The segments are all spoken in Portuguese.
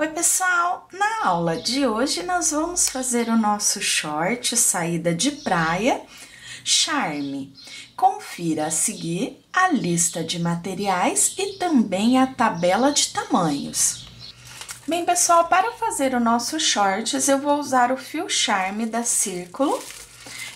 Oi pessoal, na aula de hoje nós vamos fazer o nosso short saída de praia, charme. Confira a seguir a lista de materiais e também a tabela de tamanhos. Bem pessoal, para fazer o nosso shorts eu vou usar o fio charme da Círculo.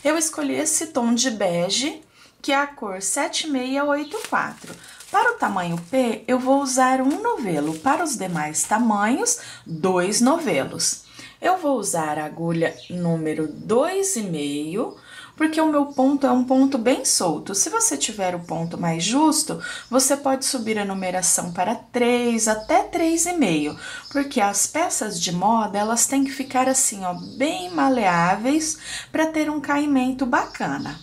Eu escolhi esse tom de bege, que é a cor 7684. Para o tamanho P, eu vou usar um novelo. Para os demais tamanhos, dois novelos. Eu vou usar a agulha número 2,5, porque o meu ponto é um ponto bem solto. Se você tiver o ponto mais justo, você pode subir a numeração para 3, até 3,5, porque as peças de moda, elas têm que ficar assim, ó, bem maleáveis, para ter um caimento bacana.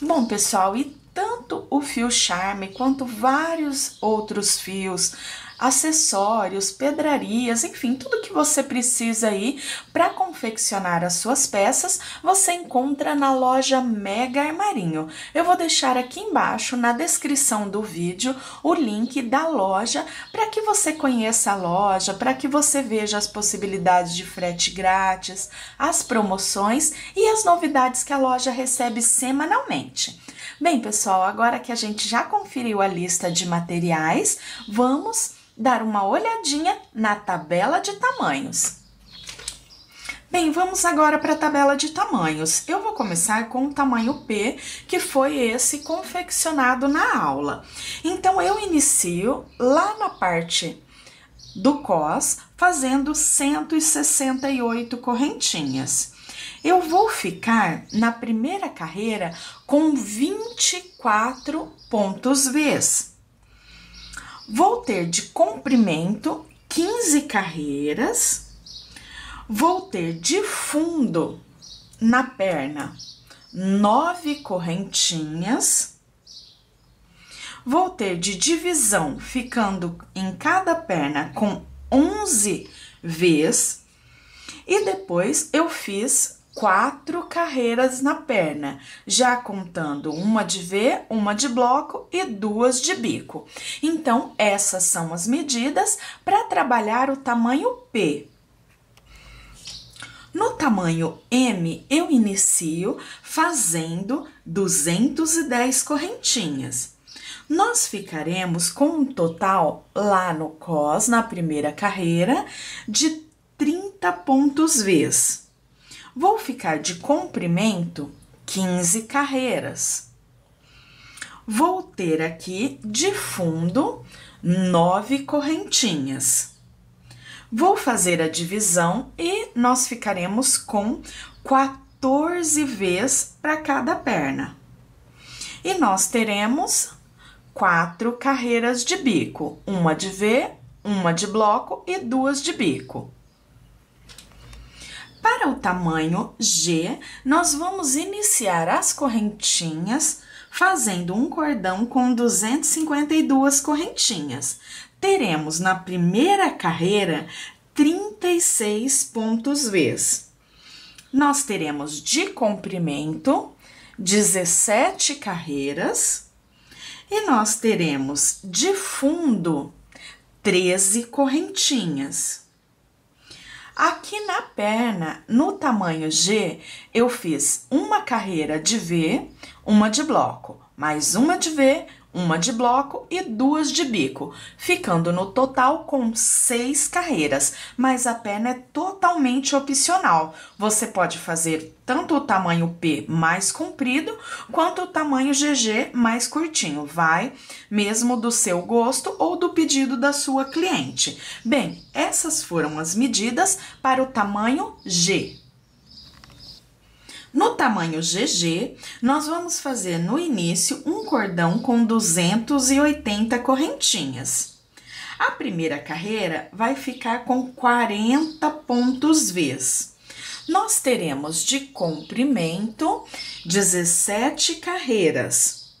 Bom, pessoal, e tanto o fio charme quanto vários outros fios, acessórios, pedrarias, enfim, tudo que você precisa aí para confeccionar as suas peças, você encontra na loja Mega Armarinho. Eu vou deixar aqui embaixo, na descrição do vídeo, o link da loja para que você conheça a loja, para que você veja as possibilidades de frete grátis, as promoções e as novidades que a loja recebe semanalmente. Bem, pessoal, agora que a gente já conferiu a lista de materiais, vamos dar uma olhadinha na tabela de tamanhos. Bem, vamos agora para a tabela de tamanhos. Eu vou começar com o tamanho P, que foi esse confeccionado na aula. Então, eu inicio lá na parte do cós, fazendo 168 correntinhas. Eu vou ficar na primeira carreira com 24 pontos Vs. Vou ter de comprimento 15 carreiras. Vou ter de fundo na perna 9 correntinhas. Vou ter de divisão ficando em cada perna com 11 Vs. E depois eu fiz 4 carreiras na perna, já contando uma de V, uma de bloco e 2 de bico. Então, essas são as medidas para trabalhar o tamanho P. No tamanho M, eu inicio fazendo 210 correntinhas. Nós ficaremos com um total lá no cós, na primeira carreira, de 30 pontos Vs. Vou ficar de comprimento 15 carreiras. Vou ter aqui de fundo 9 correntinhas. Vou fazer a divisão e nós ficaremos com 14 Vs para cada perna. E nós teremos 4 carreiras de bico, uma de V, uma de bloco e 2 de bico. Para o tamanho G, nós vamos iniciar as correntinhas fazendo um cordão com 252 correntinhas. Teremos na primeira carreira 36 pontos Vs. Nós teremos de comprimento 17 carreiras e nós teremos de fundo 13 correntinhas. Aqui na perna, no tamanho G, eu fiz uma carreira de V, uma de bloco, mais uma de V, uma de bloco e 2 de bico, ficando no total com 6 carreiras, mas a perna é totalmente opcional. Você pode fazer tanto o tamanho P mais comprido, quanto o tamanho GG mais curtinho, vai mesmo do seu gosto ou do pedido da sua cliente. Bem, essas foram as medidas para o tamanho G. No tamanho GG, nós vamos fazer no início um cordão com 280 correntinhas. A primeira carreira vai ficar com 40 pontos Vs. Nós teremos de comprimento 17 carreiras.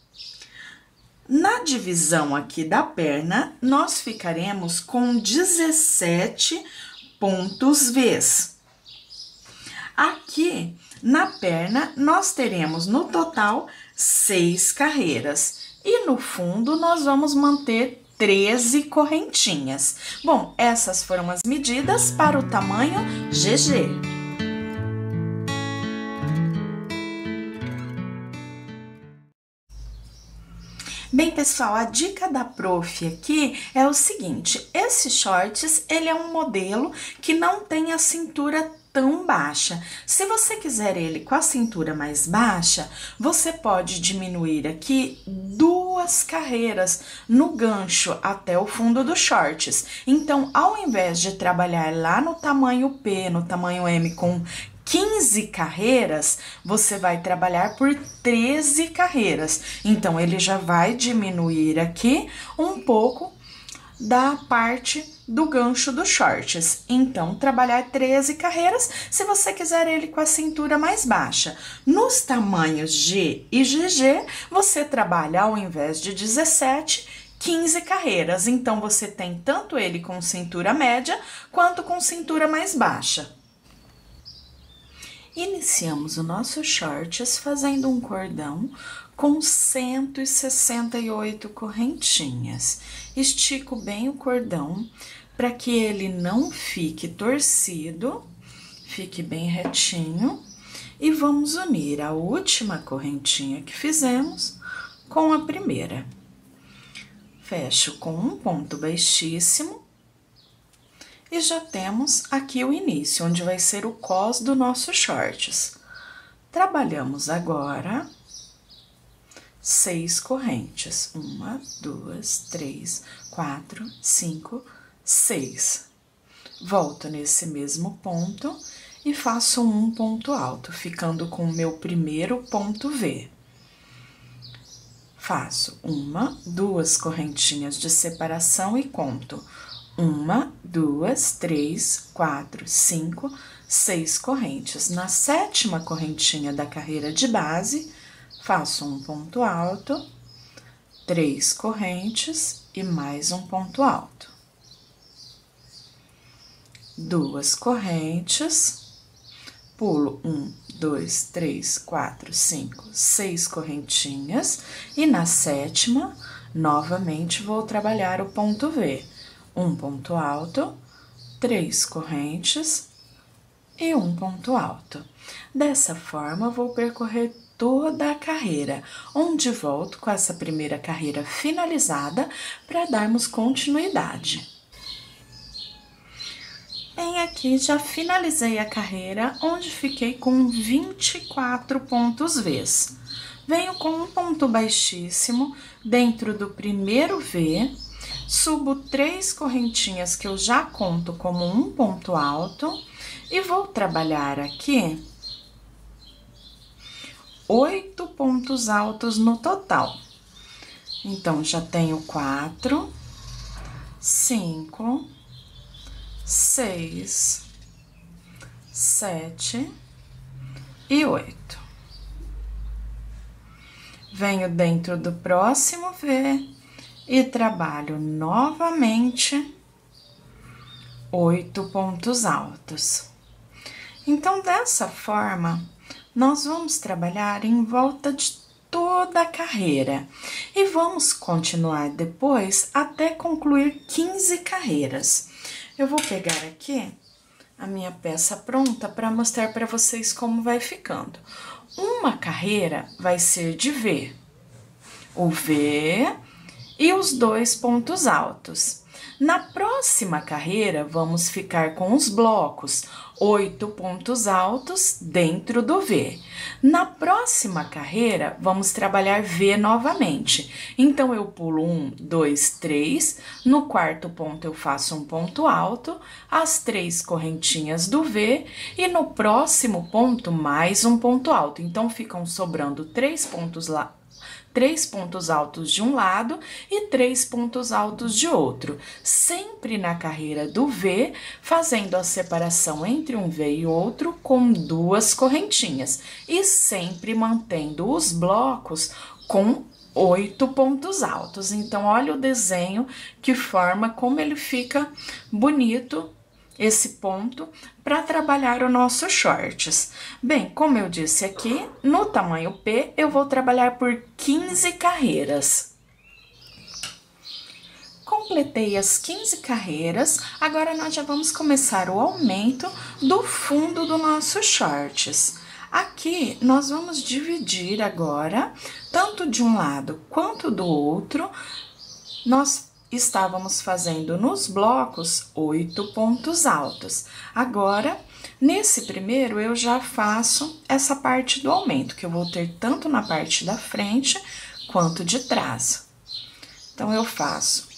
Na divisão aqui da perna, nós ficaremos com 17 pontos Vs. Aqui, na perna, nós teremos no total 6 carreiras e no fundo nós vamos manter 13 correntinhas. Bom, essas foram as medidas para o tamanho GG. Bem, pessoal, a dica da prof aqui é o seguinte: esse shorts, ele é um modelo que não tem a cintura tão baixa. Se você quiser ele com a cintura mais baixa, você pode diminuir aqui duas carreiras no gancho até o fundo dos shorts. Então, ao invés de trabalhar lá no tamanho P, no tamanho M com 15 carreiras, você vai trabalhar por 13 carreiras. Então, ele já vai diminuir aqui um pouco da parte do gancho dos shorts. Então, trabalhar 13 carreiras se você quiser ele com a cintura mais baixa. Nos tamanhos G e GG, você trabalha, ao invés de 17, 15 carreiras. Então, você tem tanto ele com cintura média quanto com cintura mais baixa. Iniciamos o nosso shorts fazendo um cordão com 168 correntinhas. Estico bem o cordão para que ele não fique torcido, fique bem retinho. E vamos unir a última correntinha que fizemos com a primeira. Fecho com um ponto baixíssimo. E já temos aqui o início, onde vai ser o cós do nosso shorts. Trabalhamos agora 6 correntes. 1, 2, 3, 4, 5, 6. Volto nesse mesmo ponto e faço um ponto alto, ficando com o meu primeiro ponto V. Faço 1, 2 correntinhas de separação e conto 1, 2, 3, 4, 5, 6 correntes. Na 7ª correntinha da carreira de base, faço um ponto alto, 3 correntes e mais um ponto alto. 2 correntes, pulo 1, 2, 3, 4, 5, 6 correntinhas e na 7ª, novamente vou trabalhar o ponto V. Um ponto alto, 3 correntes e um ponto alto. Dessa forma, vou percorrer toda a carreira, onde volto com essa primeira carreira finalizada para darmos continuidade. Bem, aqui já finalizei a carreira, onde fiquei com 24 pontos V. Venho com um ponto baixíssimo dentro do primeiro V. Subo 3 correntinhas que eu já conto como um ponto alto e vou trabalhar aqui 8 pontos altos no total. Então, já tenho 4, 5, 6, 7 e 8. Venho dentro do próximo V. E trabalho novamente 8 pontos altos. Então, dessa forma, nós vamos trabalhar em volta de toda a carreira. E vamos continuar depois até concluir 15 carreiras. Eu vou pegar aqui a minha peça pronta para mostrar para vocês como vai ficando. Uma carreira vai ser de V. O V... e os 2 pontos altos. Na próxima carreira, vamos ficar com os blocos, 8 pontos altos dentro do V. Na próxima carreira, vamos trabalhar V novamente. Então, eu pulo 1, 2, 3, no quarto ponto eu faço um ponto alto, as 3 correntinhas do V e no próximo ponto mais um ponto alto. Então, ficam sobrando 3 pontos lá. 3 pontos altos de um lado e 3 pontos altos de outro, sempre na carreira do V, fazendo a separação entre um V e outro com 2 correntinhas e sempre mantendo os blocos com 8 pontos altos. Então, olha o desenho, que forma, como ele fica bonito, esse ponto, para trabalhar o nosso shorts. Bem, como eu disse aqui, no tamanho P, eu vou trabalhar por 15 carreiras. Com completei as 15 carreiras, agora nós já vamos começar o aumento do fundo do nosso shorts. Aqui, nós vamos dividir agora, tanto de um lado quanto do outro, nós estávamos fazendo nos blocos 8 pontos altos. Agora, nesse primeiro, eu já faço essa parte do aumento, que eu vou ter tanto na parte da frente quanto de trás. Então, eu faço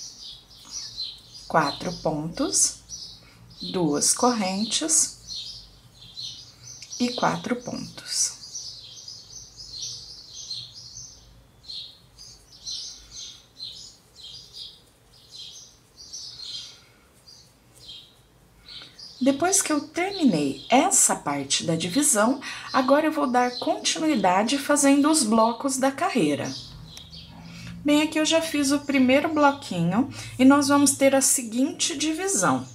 4 pontos, 2 correntes e 4 pontos. Depois que eu terminei essa parte da divisão, agora eu vou dar continuidade fazendo os blocos da carreira. Bem, aqui eu já fiz o primeiro bloquinho e nós vamos ter a seguinte divisão.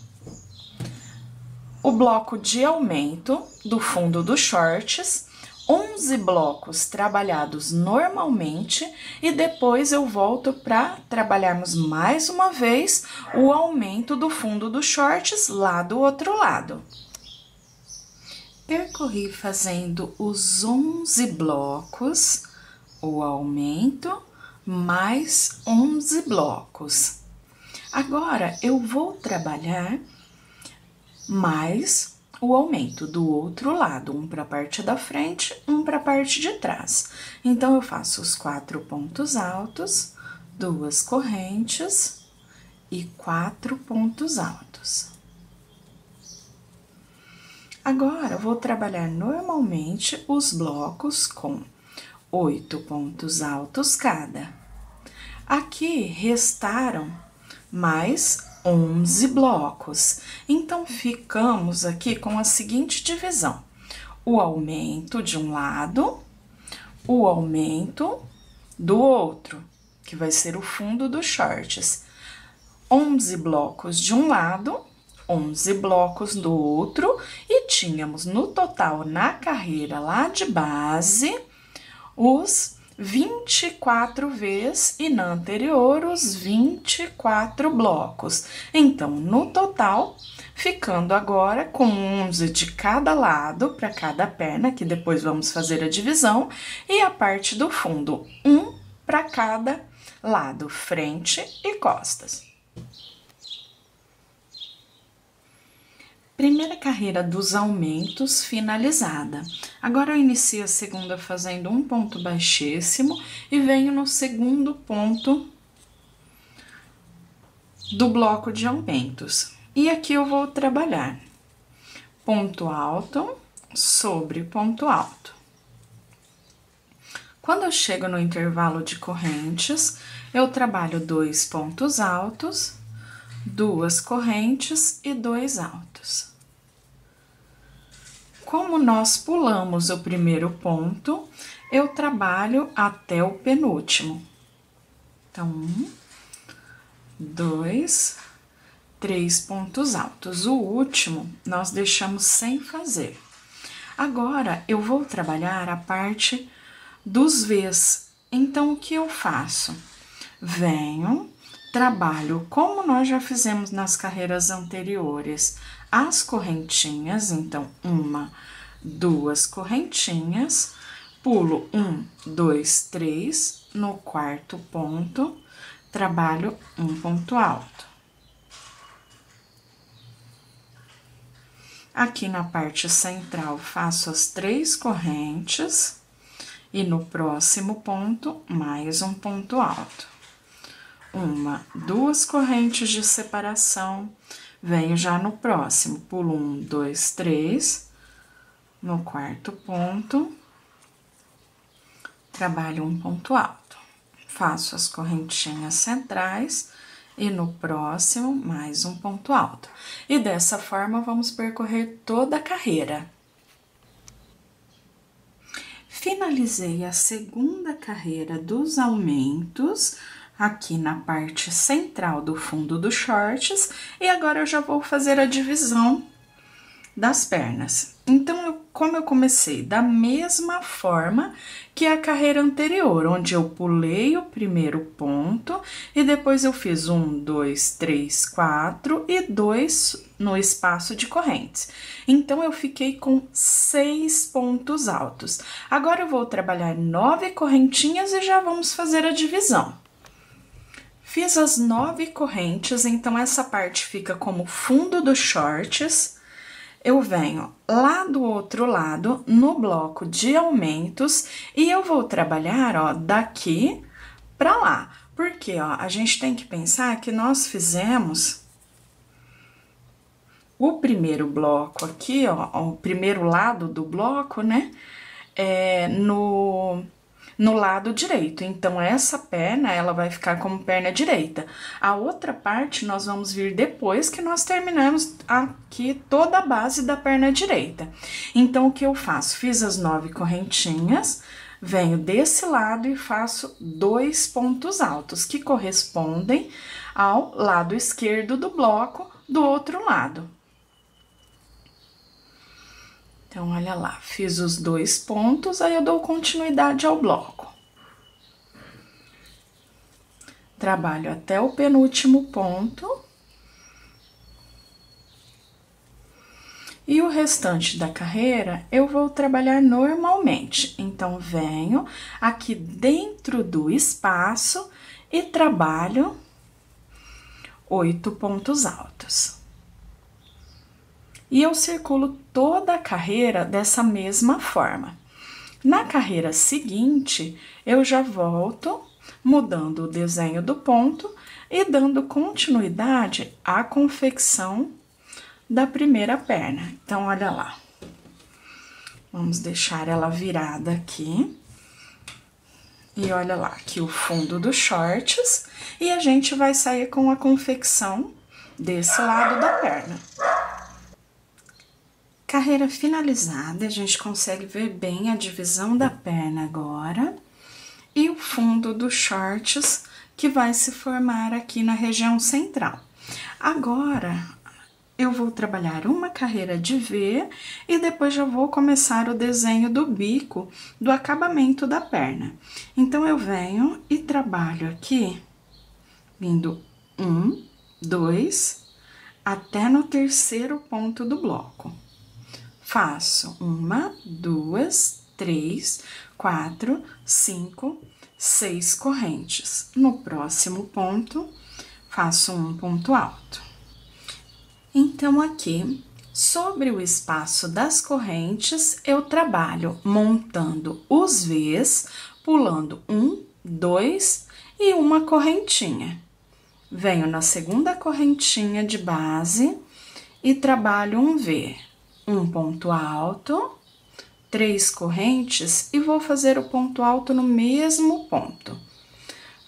O bloco de aumento do fundo dos shorts, 11 blocos trabalhados normalmente, e depois eu volto para trabalharmos mais uma vez o aumento do fundo dos shorts lá do outro lado. Percorri fazendo os 11 blocos, o aumento, mais 11 blocos. Agora, eu vou trabalhar mais o aumento do outro lado, um para a parte da frente, um para a parte de trás. Então, eu faço os 4 pontos altos, 2 correntes e 4 pontos altos. Agora, eu vou trabalhar normalmente os blocos com 8 pontos altos cada. Aqui, restaram mais 11 blocos. Então, ficamos aqui com a seguinte divisão. O aumento de um lado, o aumento do outro, que vai ser o fundo dos shorts. 11 blocos de um lado, 11 blocos do outro, e tínhamos no total na carreira lá de base os 24 vezes e na anterior os 24 blocos. Então, no total, ficando agora com 11 de cada lado para cada perna, que depois vamos fazer a divisão, e a parte do fundo, um para cada lado, frente e costas. Primeira carreira dos aumentos finalizada. Agora, eu inicio a segunda fazendo um ponto baixíssimo e venho no segundo ponto do bloco de aumentos. E aqui eu vou trabalhar ponto alto sobre ponto alto. Quando eu chego no intervalo de correntes, eu trabalho 2 pontos altos, 2 correntes e 2 altos. Como nós pulamos o primeiro ponto, eu trabalho até o penúltimo. Então, 1, 2, 3 pontos altos. O último, nós deixamos sem fazer. Agora, eu vou trabalhar a parte dos V's. Então, o que eu faço? Venho, trabalho, como nós já fizemos nas carreiras anteriores, as correntinhas. Então, 1, 2 correntinhas, pulo 1, 2, 3, no quarto ponto, trabalho um ponto alto. Aqui na parte central, faço as 3 correntes e no próximo ponto, mais um ponto alto. 1, 2 correntes de separação. Venho já no próximo, pulo 1, 2, 3, no quarto ponto, trabalho um ponto alto. Faço as correntinhas centrais e no próximo, mais um ponto alto. E dessa forma, vamos percorrer toda a carreira. Finalizei a segunda carreira dos aumentos, aqui na parte central do fundo dos shorts, e agora eu já vou fazer a divisão das pernas. Então, eu como eu comecei, da mesma forma que a carreira anterior, onde eu pulei o primeiro ponto e depois eu fiz 1, 2, 3, 4 e 2 no espaço de correntes. Então, eu fiquei com 6 pontos altos. Agora, eu vou trabalhar 9 correntinhas e já vamos fazer a divisão. Fiz as 9 correntes, então, essa parte fica como fundo dos shorts. Eu venho lá do outro lado, no bloco de aumentos, e eu vou trabalhar, ó, daqui pra lá. Porque, ó, a gente tem que pensar que nós fizemos o primeiro bloco aqui, ó, o primeiro lado do bloco, né, no lado direito. Então, essa perna, ela vai ficar como perna direita. A outra parte, nós vamos vir depois que nós terminamos aqui toda a base da perna direita. Então, o que eu faço? Fiz as 9 correntinhas, venho desse lado e faço 2 pontos altos, que correspondem ao lado esquerdo do bloco do outro lado. Então, olha lá, fiz os 2 pontos, aí eu dou continuidade ao bloco. Trabalho até o penúltimo ponto. E o restante da carreira, eu vou trabalhar normalmente. Então, venho aqui dentro do espaço e trabalho 8 pontos altos. E eu circulo toda a carreira dessa mesma forma. Na carreira seguinte, eu já volto mudando o desenho do ponto e dando continuidade à confecção da primeira perna. Então, olha lá. Vamos deixar ela virada aqui. E olha lá, aqui o fundo dos shorts. E a gente vai sair com a confecção desse lado da perna. Carreira finalizada, a gente consegue ver bem a divisão da perna agora e o fundo dos shorts que vai se formar aqui na região central. Agora, eu vou trabalhar uma carreira de V e depois já vou começar o desenho do bico do acabamento da perna. Então, eu venho e trabalho aqui, vindo 1, 2, até no terceiro ponto do bloco. Faço 1, 2, 3, 4, 5, 6 correntes. No próximo ponto, faço um ponto alto. Então, aqui, sobre o espaço das correntes, eu trabalho montando os V's, pulando 1, 2 e uma correntinha. Venho na segunda correntinha de base e trabalho um V. Um ponto alto, 3 correntes e vou fazer o ponto alto no mesmo ponto.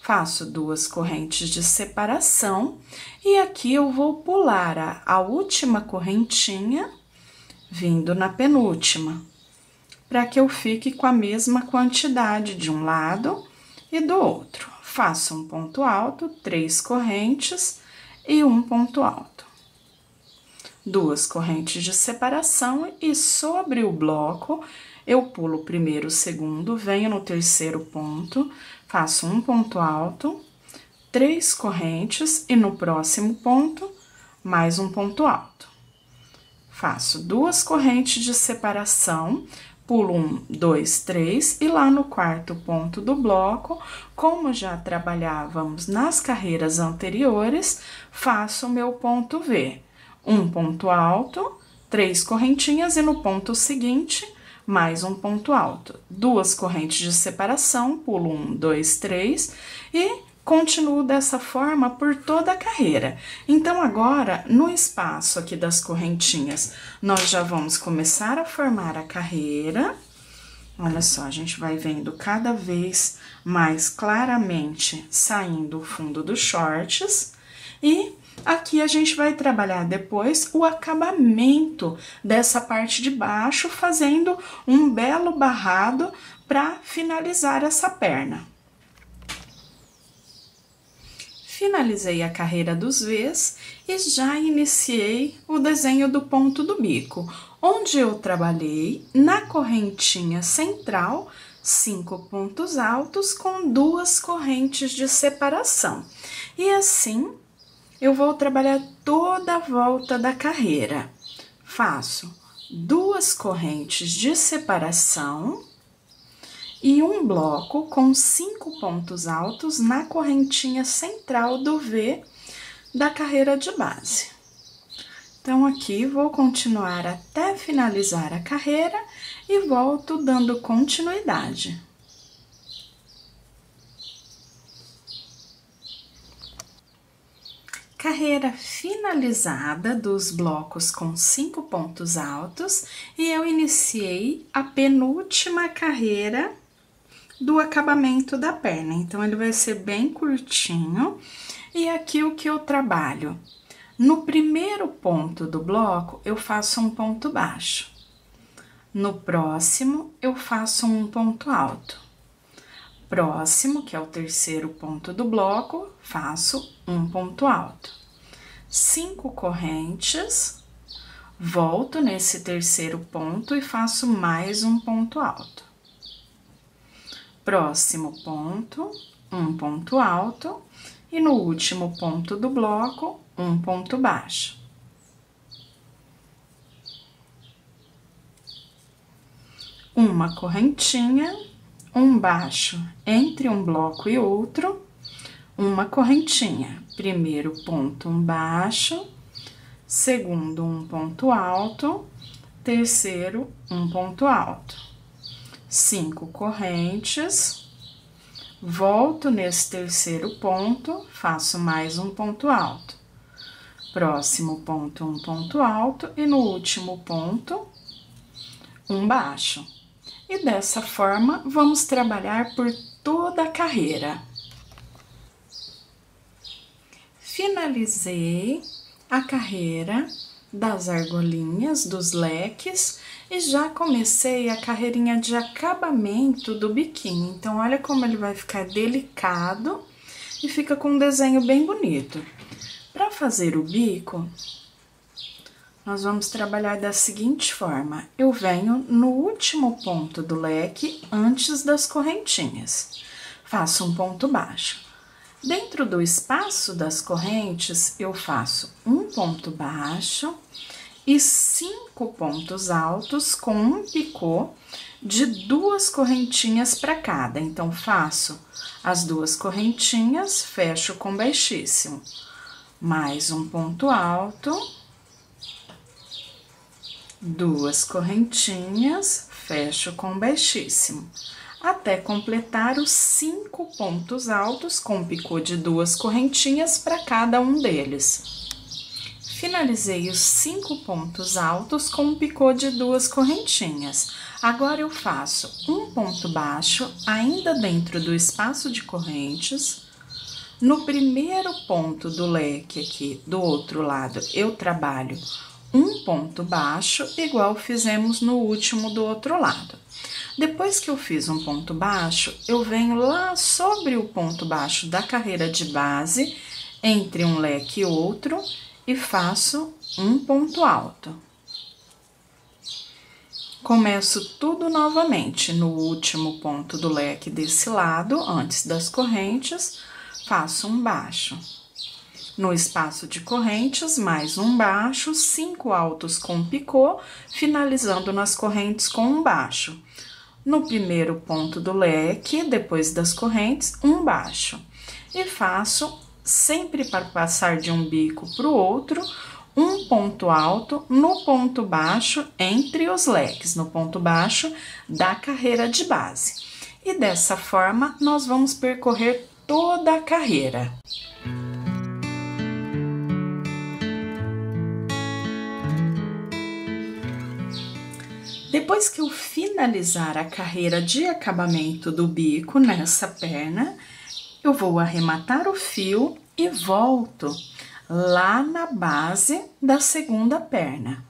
Faço 2 correntes de separação e aqui eu vou pular a última correntinha, vindo na penúltima, para que eu fique com a mesma quantidade de um lado e do outro. Faço um ponto alto, 3 correntes e um ponto alto. 2 correntes de separação e sobre o bloco, eu pulo o primeiro, o segundo, venho no terceiro ponto, faço um ponto alto, 3 correntes e no próximo ponto, mais um ponto alto. Faço 2 correntes de separação, pulo 1, 2, 3 e lá no quarto ponto do bloco, como já trabalhávamos nas carreiras anteriores, faço o meu ponto V. Um ponto alto, 3 correntinhas e no ponto seguinte, mais um ponto alto. 2 correntes de separação, pulo 1, 2, 3 e continuo dessa forma por toda a carreira. Então, agora, no espaço aqui das correntinhas, nós já vamos começar a formar a carreira. Olha só, a gente vai vendo cada vez mais claramente saindo o fundo dos shorts e... Aqui a gente vai trabalhar depois o acabamento dessa parte de baixo, fazendo um belo barrado para finalizar essa perna. finalizei a carreira dos V's e já iniciei o desenho do ponto do bico, onde eu trabalhei na correntinha central 5 pontos altos com 2 correntes de separação. E assim, eu vou trabalhar toda a volta da carreira. Faço 2 correntes de separação e um bloco com 5 pontos altos na correntinha central do V da carreira de base. Então, aqui vou continuar até finalizar a carreira e volto dando continuidade. Carreira finalizada dos blocos com 5 pontos altos e eu iniciei a penúltima carreira do acabamento da perna. Então, ele vai ser bem curtinho e aqui o que eu trabalho? No primeiro ponto do bloco, eu faço um ponto baixo. No próximo, eu faço um ponto alto. Próximo, que é o terceiro ponto do bloco, faço um ponto alto. 5 correntes, volto nesse terceiro ponto e faço mais um ponto alto. Próximo ponto, um ponto alto. E no último ponto do bloco, um ponto baixo. Uma correntinha, um baixo entre um bloco e outro, uma correntinha. Primeiro ponto, um baixo, segundo, um ponto alto, terceiro, um ponto alto. 5 correntes, volto nesse terceiro ponto, faço mais um ponto alto. Próximo ponto, um ponto alto, e no último ponto, um baixo. E dessa forma, vamos trabalhar por toda a carreira. Finalizei a carreira das argolinhas, dos leques, e já comecei a carreirinha de acabamento do biquinho. Então, olha como ele vai ficar delicado e fica com um desenho bem bonito. Para fazer o bico, nós vamos trabalhar da seguinte forma. Eu venho no último ponto do leque, antes das correntinhas. Faço um ponto baixo. Dentro do espaço das correntes, eu faço um ponto baixo e 5 pontos altos com um picô de 2 correntinhas para cada. Então, faço as 2 correntinhas, fecho com baixíssimo. Mais um ponto alto, 2 correntinhas, fecho com baixíssimo, até completar os 5 pontos altos com picô de 2 correntinhas para cada um deles. Finalizei os 5 pontos altos com um picô de 2 correntinhas. Agora, eu faço um ponto baixo, ainda dentro do espaço de correntes. No primeiro ponto do leque aqui, do outro lado, eu trabalho um ponto baixo, igual fizemos no último do outro lado. Depois que eu fiz um ponto baixo, eu venho lá sobre o ponto baixo da carreira de base, entre um leque e outro, e faço um ponto alto. Começo tudo novamente no último ponto do leque desse lado, antes das correntes. Faço um baixo. No espaço de correntes, mais um baixo, 5 altos com picô, finalizando nas correntes com um baixo. No primeiro ponto do leque, depois das correntes, um baixo. E faço, sempre para passar de um bico para o outro, um ponto alto no ponto baixo entre os leques, no ponto baixo da carreira de base. E dessa forma, nós vamos percorrer toda a carreira. Depois que eu finalizar a carreira de acabamento do bico nessa perna, eu vou arrematar o fio e volto lá na base da segunda perna.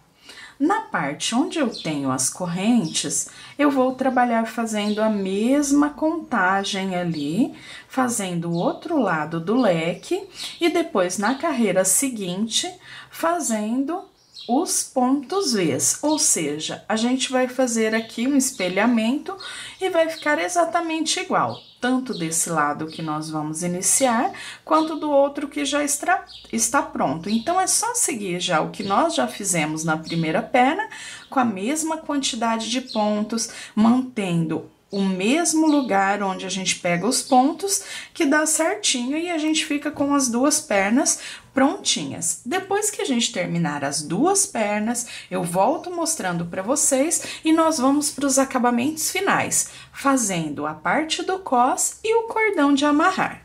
Na parte onde eu tenho as correntes, eu vou trabalhar fazendo a mesma contagem ali, fazendo o outro lado do leque e depois na carreira seguinte, fazendo os pontos Vs, ou seja, a gente vai fazer aqui um espelhamento e vai ficar exatamente igual, tanto desse lado que nós vamos iniciar, quanto do outro que já está pronto. Então, é só seguir já o que nós já fizemos na primeira perna, com a mesma quantidade de pontos, mantendo o mesmo lugar onde a gente pega os pontos, que dá certinho, e a gente fica com as duas pernas prontinhas. Depois que a gente terminar as duas pernas, eu volto mostrando para vocês e nós vamos para os acabamentos finais, fazendo a parte do cós e o cordão de amarrar.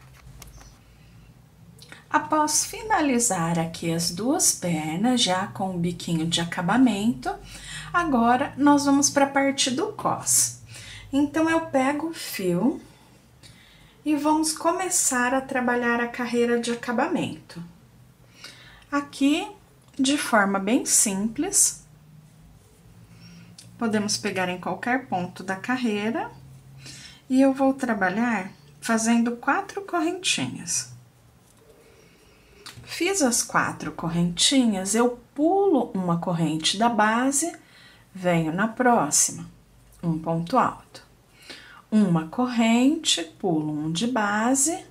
Após finalizar aqui as duas pernas, já com o biquinho de acabamento, agora nós vamos para a parte do cós. Então, eu pego o fio e vamos começar a trabalhar a carreira de acabamento. Aqui, de forma bem simples, podemos pegar em qualquer ponto da carreira e eu vou trabalhar fazendo 4 correntinhas. Fiz as 4 correntinhas, eu pulo uma corrente da base, venho na próxima, um ponto alto. Uma corrente, pulo um de base,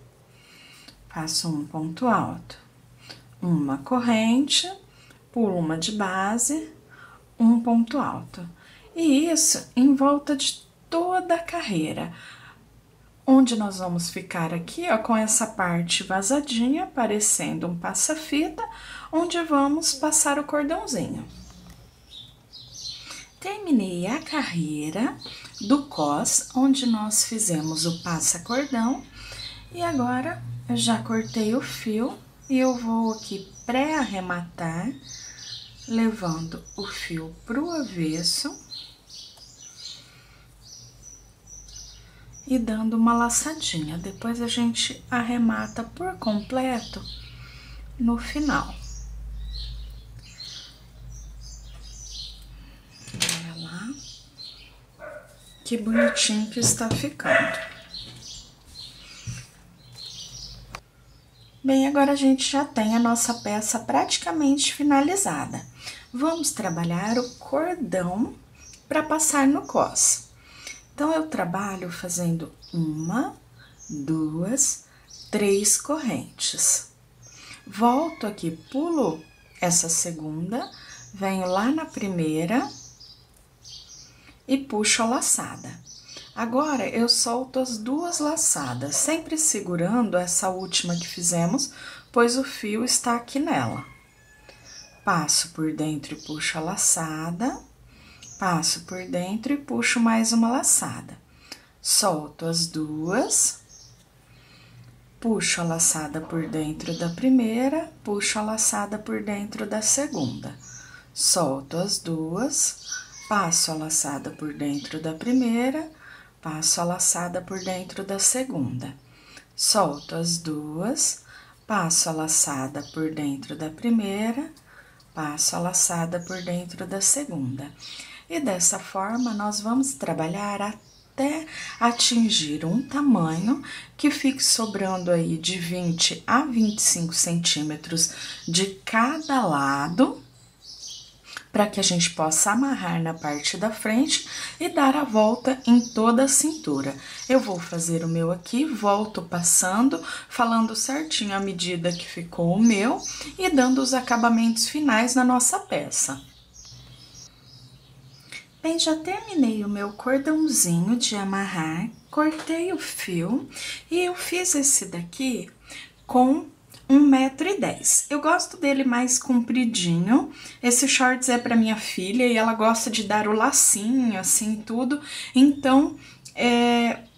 faço um ponto alto. Uma corrente, pulo uma de base, um ponto alto. E isso em volta de toda a carreira. Onde nós vamos ficar aqui, ó, com essa parte vazadinha, parecendo um passa-fita, onde vamos passar o cordãozinho. Terminei a carreira do cós, onde nós fizemos o passa-cordão. E agora, eu já cortei o fio. E eu vou aqui pré-arrematar, levando o fio pro avesso e dando uma laçadinha. Depois a gente arremata por completo no final. Olha lá, que bonitinho que está ficando. Bem, agora a gente já tem a nossa peça praticamente finalizada. Vamos trabalhar o cordão para passar no cós. Então, eu trabalho fazendo 1, 2, 3 correntes. Volto aqui, pulo essa segunda, venho lá na primeira e puxo a laçada. Agora, eu solto as duas laçadas, sempre segurando essa última que fizemos, pois o fio está aqui nela. Passo por dentro e puxo a laçada, passo por dentro e puxo mais uma laçada. Solto as duas, puxo a laçada por dentro da primeira, puxo a laçada por dentro da segunda. Solto as duas, passo a laçada por dentro da primeira, passo a laçada por dentro da segunda, solto as duas, passo a laçada por dentro da primeira, passo a laçada por dentro da segunda. E dessa forma, nós vamos trabalhar até atingir um tamanho que fique sobrando aí de 20 a 25 centímetros de cada lado, para que a gente possa amarrar na parte da frente e dar a volta em toda a cintura. Eu vou fazer o meu aqui, volto passando, falando certinho a medida que ficou o meu e dando os acabamentos finais na nossa peça. Bem, já terminei o meu cordãozinho de amarrar, cortei o fio e eu fiz esse daqui com 1,10 m. Eu gosto dele mais compridinho. Esse shorts é para minha filha e ela gosta de dar o lacinho, assim, tudo. Então,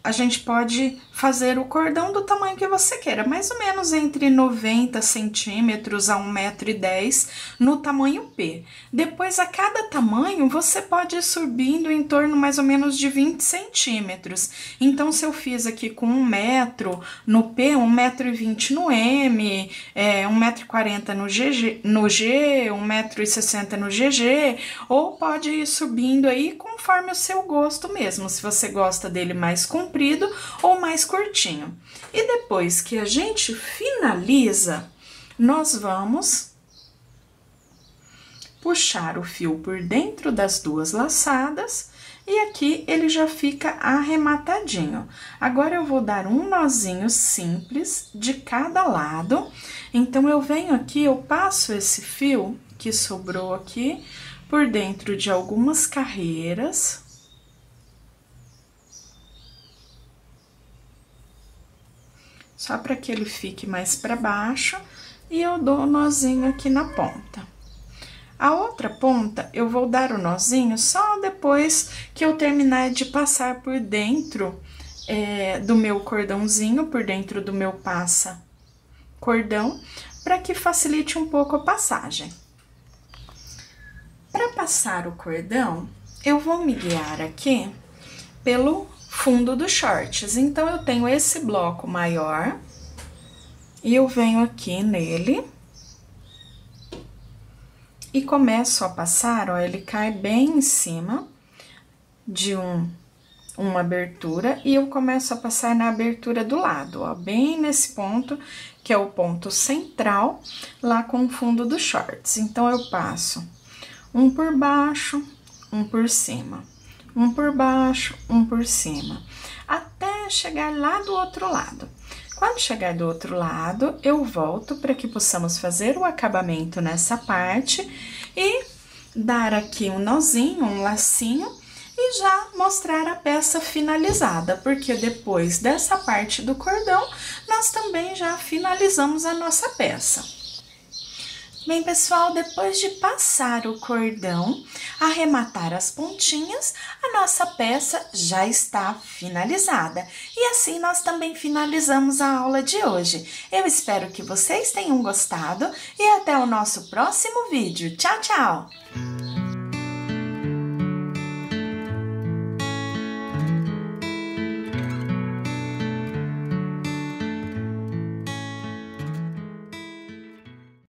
a gente pode fazer o cordão do tamanho que você queira, mais ou menos entre 90 centímetros a 1,10 m no tamanho P. Depois, a cada tamanho, você pode ir subindo em torno mais ou menos de 20 centímetros. Então, se eu fiz aqui com 1 m no P, 1,20 m no M, 1,40 m no GG, 1,60 m no GG, ou pode ir subindo aí conforme o seu gosto mesmo, se você gosta dele mais comprido ou mais curtinho. E depois que a gente finaliza, nós vamos puxar o fio por dentro das duas laçadas e aqui ele já fica arrematadinho. Agora eu vou dar um nozinho simples de cada lado. Então eu venho aqui, eu passo esse fio que sobrou aqui por dentro de algumas carreiras. Só para que ele fique mais para baixo, e eu dou o nozinho aqui na ponta. A outra ponta, eu vou dar o nozinho só depois que eu terminar de passar por dentro do meu cordãozinho, por dentro do meu passa-cordão, para que facilite um pouco a passagem. Para passar o cordão, eu vou me guiar aqui pelo fundo dos shorts. Então, eu tenho esse bloco maior e eu venho aqui nele e começo a passar, ó, ele cai bem em cima de uma abertura e eu começo a passar na abertura do lado, ó, bem nesse ponto, que é o ponto central, lá com o fundo dos shorts. Então, eu passo um por baixo, um por cima. Um por baixo, um por cima, até chegar lá do outro lado. Quando chegar do outro lado, eu volto para que possamos fazer o acabamento nessa parte e dar aqui um nozinho, um lacinho e já mostrar a peça finalizada, porque depois dessa parte do cordão, nós também já finalizamos a nossa peça. Bem, pessoal, depois de passar o cordão, arrematar as pontinhas, a nossa peça já está finalizada. E assim nós também finalizamos a aula de hoje. Eu espero que vocês tenham gostado e até o nosso próximo vídeo. Tchau, tchau!